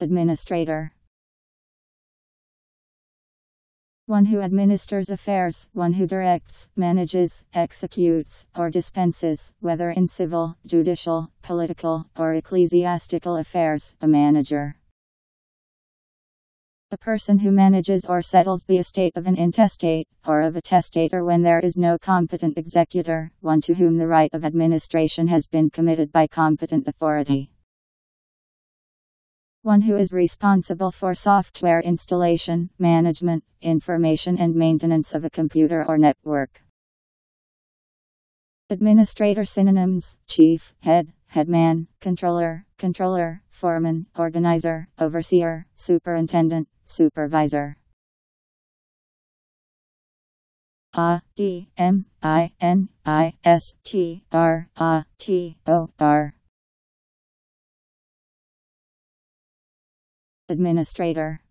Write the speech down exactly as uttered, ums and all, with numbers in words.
Administrator. One who administers affairs, one who directs, manages, executes, or dispenses, whether in civil, judicial, political, or ecclesiastical affairs, a manager. A person who manages or settles the estate of an intestate, or of a testator when there is no competent executor, one to whom the right of administration has been committed by competent authority. One who is responsible for software installation, management, information and maintenance of a computer or network. Administrator synonyms: chief, head, headman, controller, controller, foreman, organizer, overseer, superintendent, supervisor. A D M I N I S T R A T O R Administrator.